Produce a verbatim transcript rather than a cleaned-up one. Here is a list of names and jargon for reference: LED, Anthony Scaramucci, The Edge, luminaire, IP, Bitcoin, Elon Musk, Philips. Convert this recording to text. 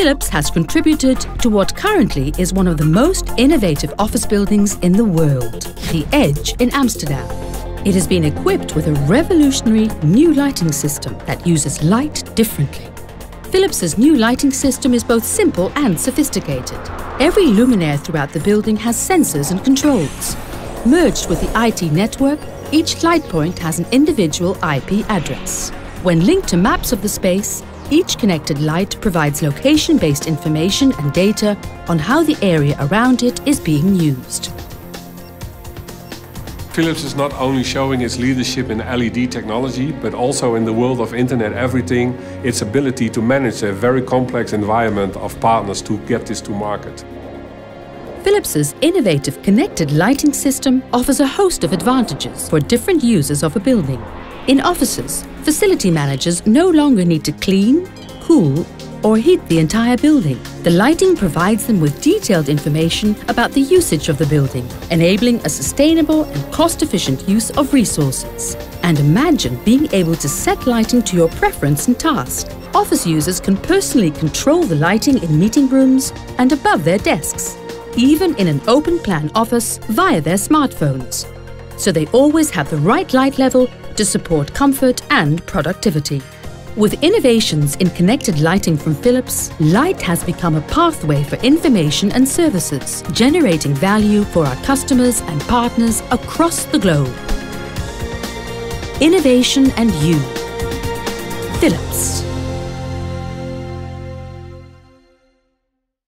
Philips has contributed to what currently is one of the most innovative office buildings in the world, The Edge in Amsterdam. It has been equipped with a revolutionary new lighting system that uses light differently. Philips's new lighting system is both simple and sophisticated. Every luminaire throughout the building has sensors and controls. Merged with the I T network, each light point has an individual I P address. When linked to maps of the space, each connected light provides location-based information and data on how the area around it is being used. Philips is not only showing its leadership in L E D technology, but also in the world of Internet Everything, its ability to manage a very complex environment of partners to get this to market. Philips's innovative connected lighting system offers a host of advantages for different users of a building. In offices, facility managers no longer need to clean, cool, or heat the entire building. The lighting provides them with detailed information about the usage of the building, enabling a sustainable and cost-efficient use of resources. And imagine being able to set lighting to your preference and task. Office users can personally control the lighting in meeting rooms and above their desks, even in an open-plan office via their smartphones. So they always have the right light level to support comfort and productivity. With innovations in connected lighting from Philips, light has become a pathway for information and services, generating value for our customers and partners across the globe. Innovation and you. Philips.